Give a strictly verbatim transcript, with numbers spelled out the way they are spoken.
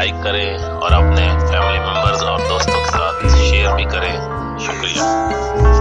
Like करें और अपने फैमिली मेम्बर्स और दोस्तों के साथ शेयर भी करें। शुक्रिया।